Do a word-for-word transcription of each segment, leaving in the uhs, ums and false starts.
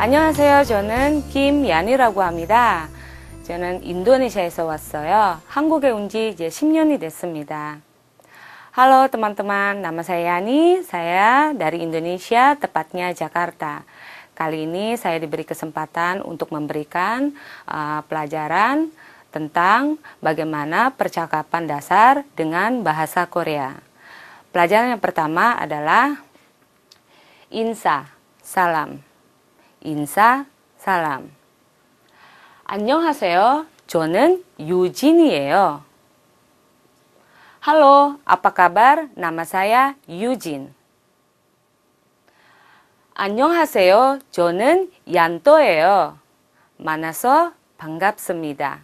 안녕하세요. 저는 김야니라고 합니다. 저는 인도네시아에서 왔어요. 한국에 온 지 이제 sepuluh 년이 됐습니다. Halo teman-teman, nama saya Yani. Saya dari Indonesia, tepatnya Jakarta. Kali ini saya diberi kesempatan untuk memberikan uh, pelajaran tentang bagaimana percakapan dasar dengan bahasa Korea. Pelajaran yang pertama adalah Insa, salam. 인사, 사람. 안녕하세요. 저는 유진이에요. Halo, apa kabar? Nama saya Yujin. 안녕하세요. 저는 얀토예요. 만나서 반갑습니다.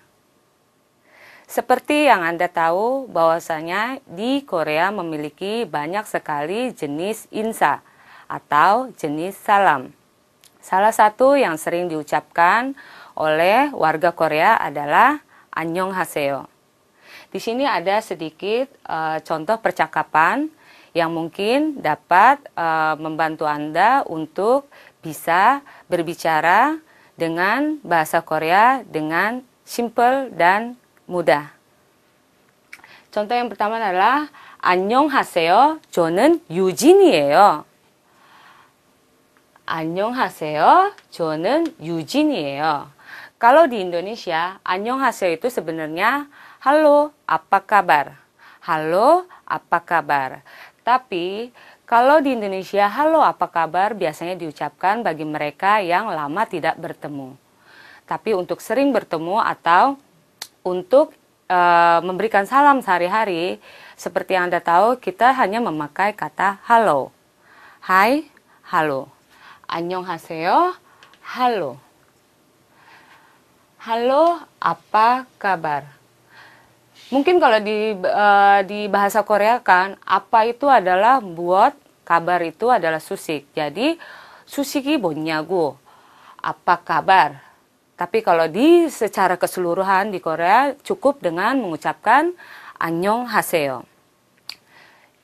Seperti yang Anda tahu, bahwasanya di Korea memiliki banyak sekali jenis insa atau jenis salam. Salah satu yang sering diucapkan oleh warga Korea adalah 안녕하세요. Di sini ada sedikit e, contoh percakapan yang mungkin dapat e, membantu Anda untuk bisa berbicara dengan bahasa Korea dengan simple dan mudah. Contoh yang pertama adalah 안녕하세요. 저는 유진이에요. 안녕하세요. 저는 유진이에요. Kalau di Indonesia, 안녕하세요 itu sebenarnya halo, apa kabar? Halo, apa kabar? Tapi kalau di Indonesia, halo, apa kabar biasanya diucapkan bagi mereka yang lama tidak bertemu. Tapi untuk sering bertemu atau untuk e, memberikan salam sehari-hari, seperti yang Anda tahu, kita hanya memakai kata halo. Hai, halo. 안녕하세요. 할로. 할로, apa kabar? Mungkin kalau di uh, di bahasa Korea kan, apa itu adalah buat, kabar itu adalah susik. Jadi, susiki bonyagu. Apa kabar? Tapi kalau di secara keseluruhan di Korea cukup dengan mengucapkan 안녕하세요.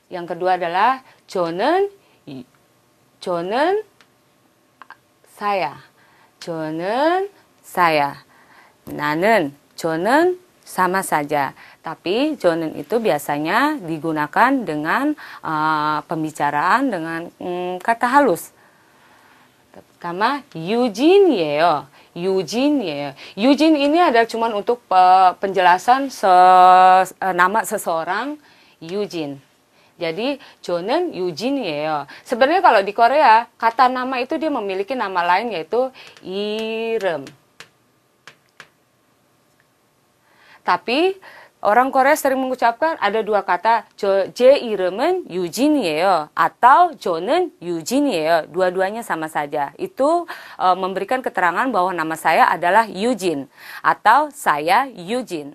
Yang kedua adalah 저는 저는 saya, 저는 saya, 나는, 저는 sama saja. Tapi 저는 itu biasanya digunakan dengan uh, pembicaraan dengan um, kata halus. Pertama, Yujin이에요. Yujin이에요. Yujin ini adalah cuma untuk uh, penjelasan se uh, nama seseorang, Yujin. Jadi, 저는 유진이에요. Sebenarnya kalau di Korea, kata nama itu dia memiliki nama lain yaitu 이름. Tapi, orang Korea sering mengucapkan ada dua kata, 제 이름은 유진이에요 atau 저는 유진이에요. Dua-duanya sama saja. Itu e, memberikan keterangan bahwa nama saya adalah Yujin atau saya Yujin.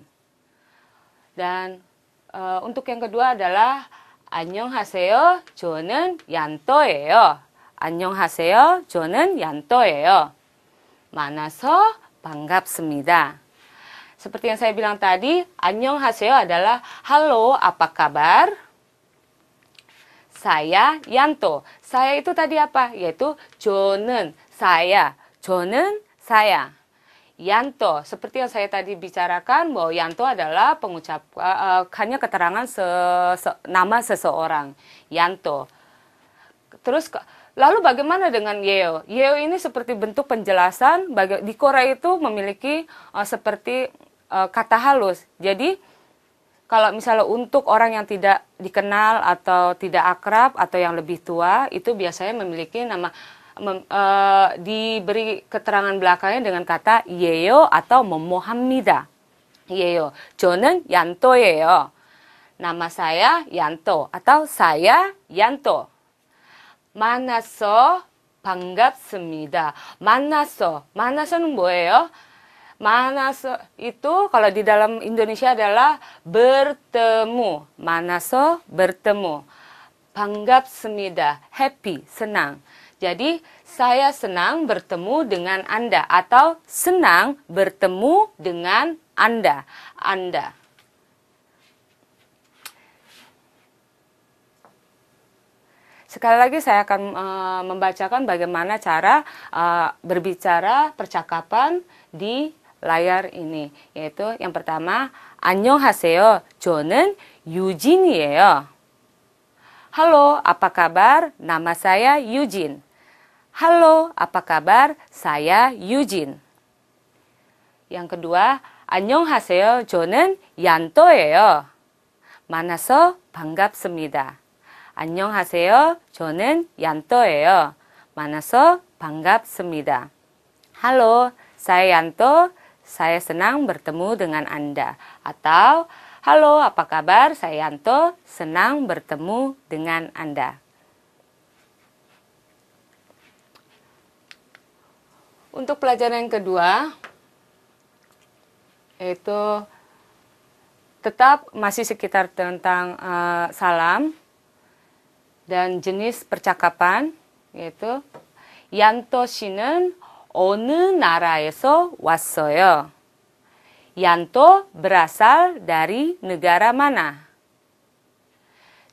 Dan e, untuk yang kedua adalah 안녕하세요. 저는 얀토예요. 안녕하세요. 저는 얀토예요. 만나서 반갑습니다. Seperti yang saya bilang tadi, 안녕하세요 adalah halo, apa kabar? Saya Yanto. Saya itu tadi apa? Yaitu 저는 saya. 저는 saya. Yanto, seperti yang saya tadi bicarakan bahwa Yanto adalah pengucap uh, hanya keterangan se, se, nama seseorang, Yanto. Terus lalu bagaimana dengan Yeo? Yeo ini seperti bentuk penjelasan baga- di Korea itu memiliki uh, seperti uh, kata halus. Jadi kalau misalnya untuk orang yang tidak dikenal atau tidak akrab atau yang lebih tua itu biasanya memiliki nama Mem, uh, diberi keterangan belakangnya dengan kata yeyo atau momohamnida. Yeyo. 저는 얀토예요. Nama saya Yanto atau saya Yanto. 만나서 반갑습니다. 만나서, 만나서는 뭐예요? 만나서 itu kalau di dalam Indonesia adalah bertemu. 만나서 bertemu. 반갑습니다. Happy, senang. Jadi saya senang bertemu dengan Anda atau senang bertemu dengan Anda. Anda. Sekali lagi saya akan uh, membacakan bagaimana cara uh, berbicara percakapan di layar ini. Yaitu yang pertama, 안녕하세요. 저는 유진이에요. Halo, apa kabar? Nama saya Yujin. Halo, apa kabar? Saya Yujin. Yang kedua, 안녕하세요. 저는 얀또예요. 만나서 반갑습니다. 안녕하세요. 저는 얀또예요. 만나서 반갑습니다. Halo, saya Yanto. Saya senang bertemu dengan Anda. Atau, halo, apa kabar? Saya Yanto. Senang bertemu dengan Anda. Untuk pelajaran yang kedua, yaitu tetap masih sekitar tentang uh, salam. Dan jenis percakapan yaitu Yanto 씨는 어느 나라에서 왔어요? Yanto berasal dari negara mana?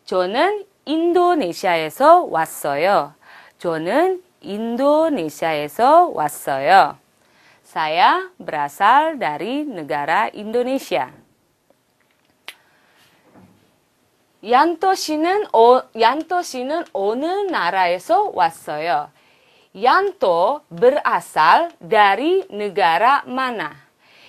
저는 인도네시아에서 왔어요. 저는 인도네시아에서 왔어요. Saya berasal dari negara Indonesia. 얀또 씨는 어, 얀또 씨는 어느 나라에서 왔어요? 얀또 berasal dari negara mana?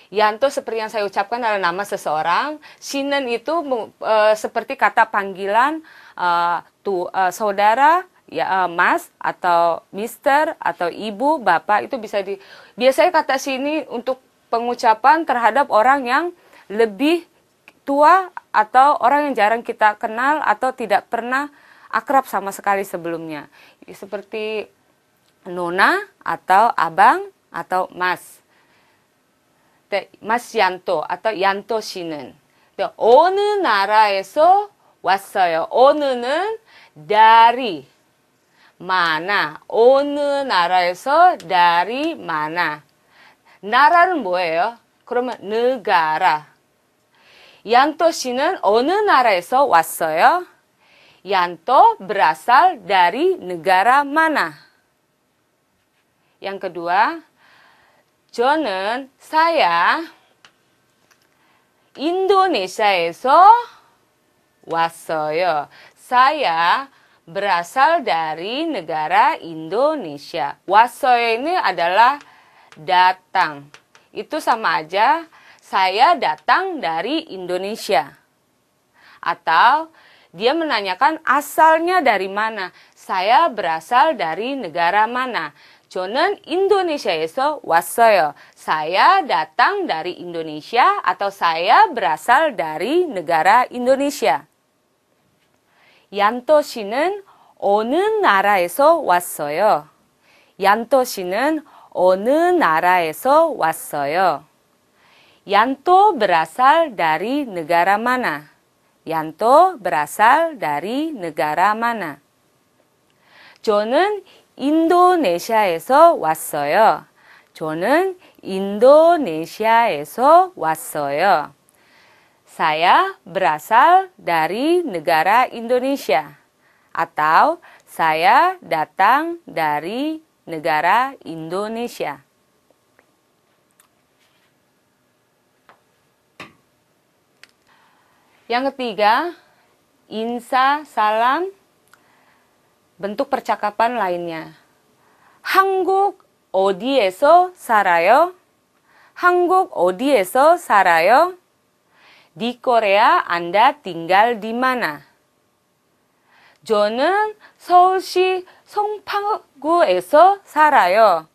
얀또 seperti yang saya ucapkan adalah nama seseorang. 씨는 itu uh, seperti kata panggilan uh, tu, uh, saudara, ya, uh, mas atau mister atau ibu, bapak itu bisa di. Biasanya kata sini untuk pengucapan terhadap orang yang lebih tua atau orang yang jarang kita kenal atau tidak pernah akrab sama sekali sebelumnya. Seperti nona atau abang atau mas. Mas Yanto atau Yanto 씨는. 어느 나라에서 왔어요. 어느는 dari mana. 어느 나라에서 dari mana. 나라는 뭐예요? 그러면 negara. Yanto 씨는 어느 나라에서 왔어요? Yanto berasal dari negara mana? Yang kedua, 저는 saya 인도네시아에서 왔어요. Saya berasal dari negara Indonesia. 왔어요 ini adalah datang. Itu sama aja. Saya datang dari Indonesia. Atau dia menanyakan asalnya dari mana. Saya berasal dari negara mana. 저는 인도네시아에서 왔어요. Saya datang dari Indonesia atau saya berasal dari negara Indonesia. 얀또 씨는 어느 나라에서 왔어요? 얀또 씨는 어느 나라에서 왔어요? Yanto berasal dari negara mana? Yanto berasal dari negara mana? 저는 인도네시아에서 왔어요. 저는 인도네시아에서 왔어요. Saya berasal dari negara Indonesia. Atau saya datang dari negara Indonesia. Yang ketiga, insa salam, bentuk percakapan lainnya. 한국 어디에서 살아요? 한국 어디에서 살아요? Di Korea Anda tinggal di mana? 저는 서울시 송파구에서 살아요.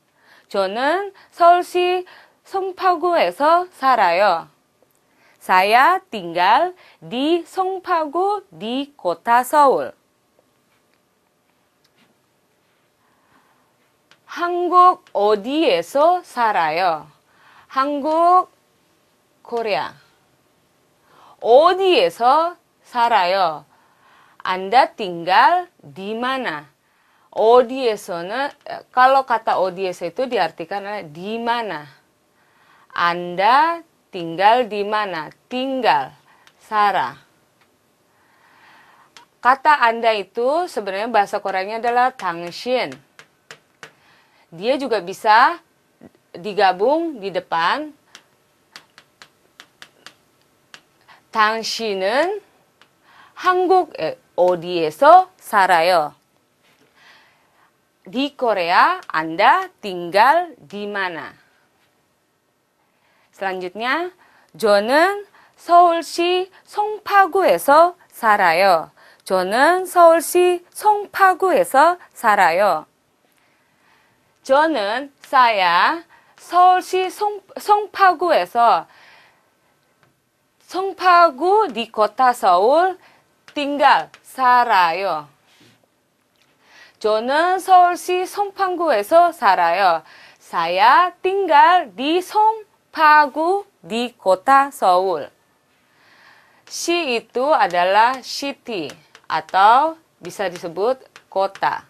저는 서울시 송파구에서 살아요. Saya tinggal di Songpa-gu di kota Seoul. 한국 어디에서 살아요? 한국, Korea. 어디에서 살아요? Anda tinggal di mana? 어디에서는, kalau kata 어디에서 itu diartikan di mana. Anda tinggal di mana? Tinggal, 살아. Kata Anda itu sebenarnya bahasa Koreanya adalah 당신. Dia juga bisa digabung di depan. 당신은 한국 어디에서 살아요? Di Korea, Anda tinggal di mana? Selanjutnya, 저는 서울시 송파구에서 살아요. 저는 서울시 송파구에서 살아요. 저는 saya 서울시 송, 송파구에서 송파구 di kota Seoul tinggal 살아요. 저는 서울시 송파구에서 살아요. saya tinggal di 송파구 di kota Seoul. 시 itu adalah city atau bisa disebut kota.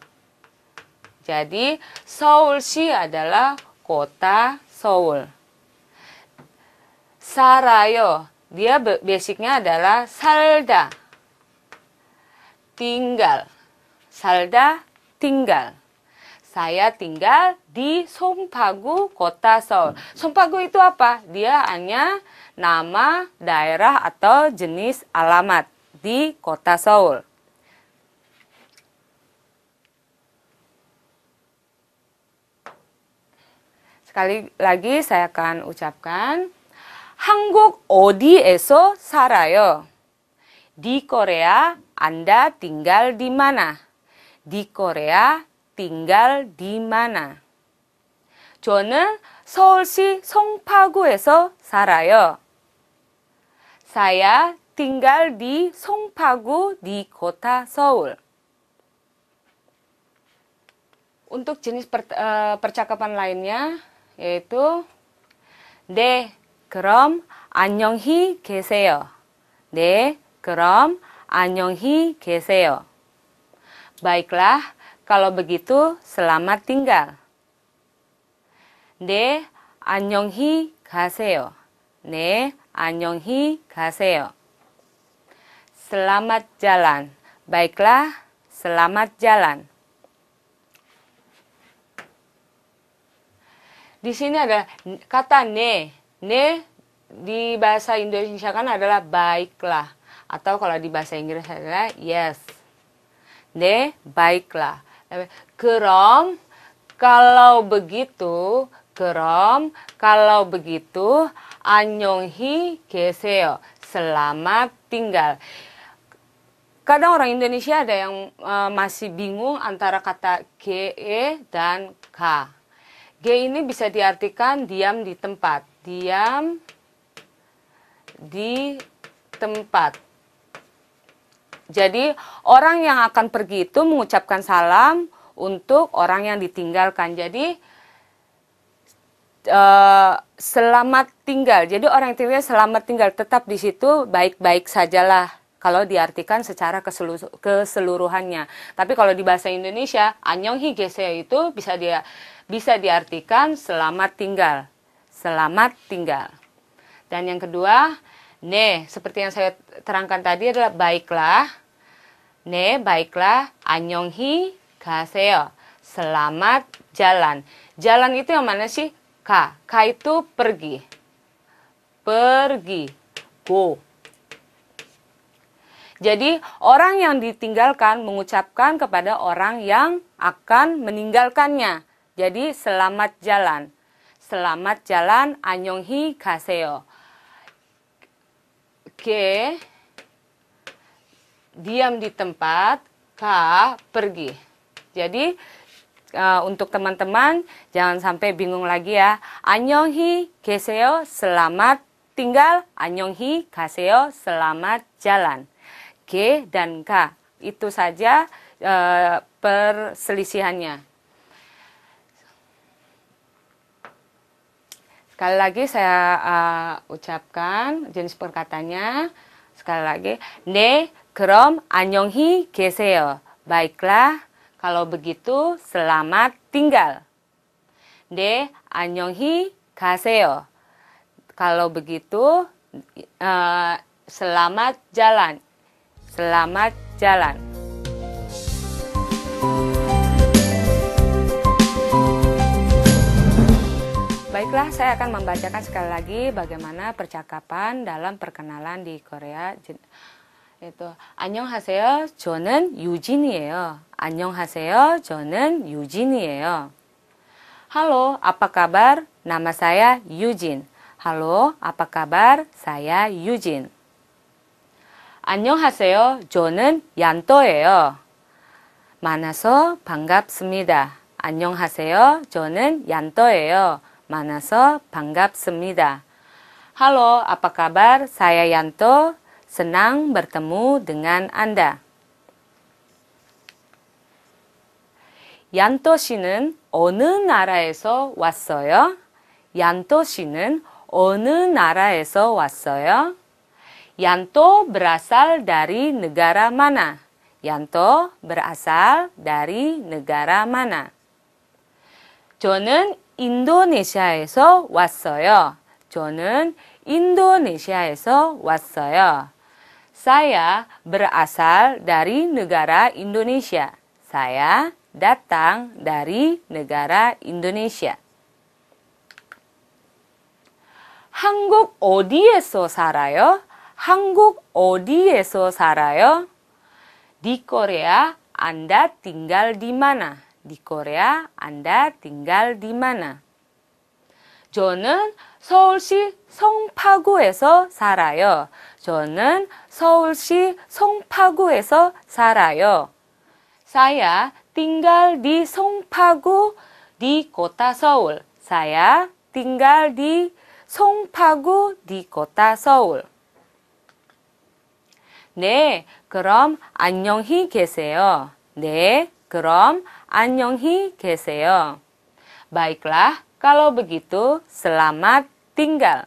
Jadi, Seoul시 adalah kota Seoul. 살아요, dia basicnya adalah 살다, tinggal. 살다, tinggal. Saya tinggal di Songpa-gu, kota Seoul. Songpa-gu itu apa? Dia hanya nama daerah atau jenis alamat di kota Seoul. Sekali lagi saya akan ucapkan 한국 어디에서 살아요? Di Korea, Anda tinggal di mana? Di Korea, tinggal di mana? 저는 서울시 송파구에서 살아요. Saya tinggal di Songpa-gu di kota Seoul. Untuk jenis per, uh, percakapan lainnya yaitu 네, 그럼 안녕히 계세요. 네, 그럼 안녕히 계세요. Baiklah, kalau begitu selamat tinggal. 네, 안녕히 가세요. 네, 안녕히 가세요. Selamat jalan. Baiklah, selamat jalan. Di sini ada kata ne. Ne di bahasa Indonesia kan adalah baiklah. Atau kalau di bahasa Inggris adalah yes. Ne, baiklah. Kerom, kalau begitu. Kerom, kalau begitu. Annyeonghi geseo. Selamat tinggal. Kadang orang Indonesia ada yang e, masih bingung antara kata ge dan ka. G ini bisa diartikan diam di tempat. Diam di tempat. Jadi orang yang akan pergi itu mengucapkan salam untuk orang yang ditinggalkan. Jadi eh, selamat tinggal. Jadi orang yang tinggal selamat tinggal, tetap di situ baik-baik sajalah. Kalau diartikan secara keseluruhannya. Tapi kalau di bahasa Indonesia, annyeonghi geseo itu bisa dia bisa diartikan selamat tinggal. Selamat tinggal. Dan yang kedua, ne, seperti yang saya terangkan tadi adalah baiklah. Ne, baiklah, annyeonghi gaseo. Selamat jalan. Jalan itu yang mana sih? Ka. Ka itu pergi. Pergi. Go. Jadi orang yang ditinggalkan mengucapkan kepada orang yang akan meninggalkannya. Jadi selamat jalan. Selamat jalan, annyeonghi gaseo. Ke, diam di tempat, ka, pergi. Jadi uh, untuk teman-teman jangan sampai bingung lagi ya. Annyeonghi gaseo, selamat tinggal, annyeonghi gaseyo, selamat jalan. G dan K, itu saja e, perselisihannya. Sekali lagi saya uh, ucapkan jenis perkataannya. Sekali lagi, ne krom annyeonghi geseo. Baiklah, kalau begitu selamat tinggal. Ne annyeonghi gaseo. Kalau begitu uh, selamat jalan. Selamat jalan. Baiklah, saya akan membacakan sekali lagi bagaimana percakapan dalam perkenalan di Korea. Itu 안녕하세요, 저는 유진이에요. 안녕하세요, 저는 유진이에요. Halo, apa kabar? Nama saya Yujin. Halo, apa kabar? Saya Yujin. 안녕하세요, 저는 얀또예요. 만나서 반갑습니다. 안녕하세요, 저는 얀또예요. 만나서 반갑습니다. Halo, apa kabar? Saya Yanto. Senang bertemu dengan Anda. Yanto 씨는 어느 나라에서 왔어요? Yanto 씨는 어느 나라에서 왔어요? Yanto berasal dari negara mana? Yanto berasal dari negara mana? 저는 인도네시아에서 왔어요. 저는 인도네시아에서 왔어요. Saya berasal dari negara Indonesia. Saya datang dari negara Indonesia. 한국 어디에서 살아요? 한국 어디에서 살아요? Di Korea, Anda tinggal di mana? Di Korea, Anda tinggal di mana? 저는 서울시 송파구에서 살아요. 저는 서울시 송파구에서 살아요. Saya tinggal di Songpa-gu di kota Seoul. Saya tinggal di Songpa-gu di kota Seoul. 네, 그럼 안녕히 계세요. 네, 그럼 안녕히 계세요. 바이클라, kalau begitu selamat tinggal.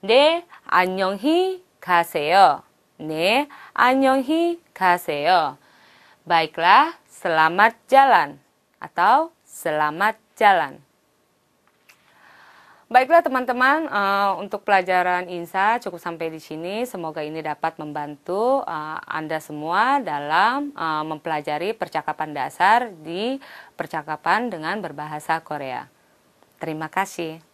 네, 안녕히 가세요. 네, 안녕히 가세요. 바이클라, selamat jalan atau selamat jalan. Baiklah teman-teman, uh, untuk pelajaran INSA cukup sampai di sini. Semoga ini dapat membantu uh, Anda semua dalam uh, mempelajari percakapan dasar di percakapan dengan berbahasa Korea. Terima kasih.